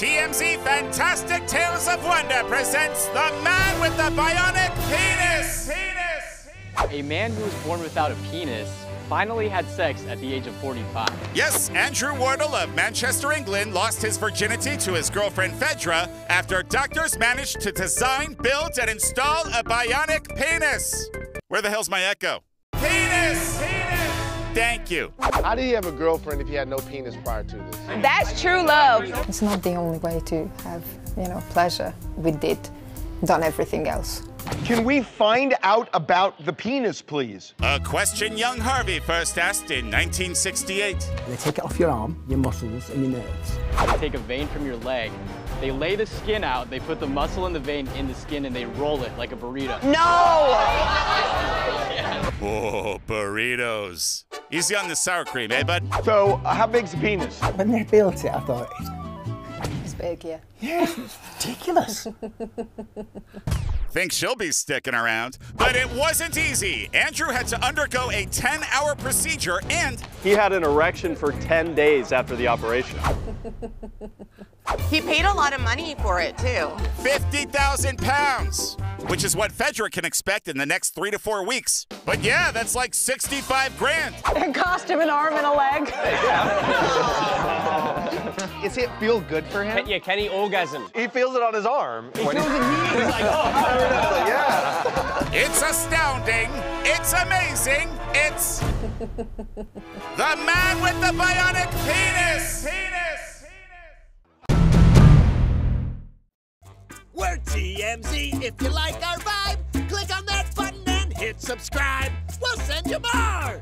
TMZ Fantastic Tales of Wonder presents The Man with the Bionic Penis! A man who was born without a penis finally had sex at the age of 45. Yes, Andrew Wardle of Manchester, England lost his virginity to his girlfriend Fedra after doctors managed to design, build, and install a bionic penis. Where the hell's my echo? Penis! Thank you. How do you have a girlfriend if you had no penis prior to this? That's true love. It's not the only way to have, pleasure. We did, done everything else. Can we find out about the penis, please? A question young Harvey first asked in 1968. They take it off your arm, your muscles, and your nerves. They take a vein from your leg. They lay the skin out, they put the muscle and the vein in the skin, and they roll it like a burrito. No! Oh, burritos. Easy on the sour cream, eh, bud? So, how big's the penis? When they built it, I thought... It's big, yeah. Yeah, it's ridiculous. Think she'll be sticking around. But it wasn't easy. Andrew had to undergo a 10-hour procedure and... He had an erection for 10 days after the operation. He paid a lot of money for it, too. 50,000 pounds, which is what Fedra can expect in the next 3 to 4 weeks. But yeah, that's like 65 grand. It cost him an arm and a leg. Does it feel good for him? Yeah, can he orgasm? He feels it on his arm. He feels it here. He's like, oh, yeah. It's astounding. It's amazing. It's the man with the bionic penis. We're TMZ. If you like our vibe, click on that button and hit subscribe. We'll send you more.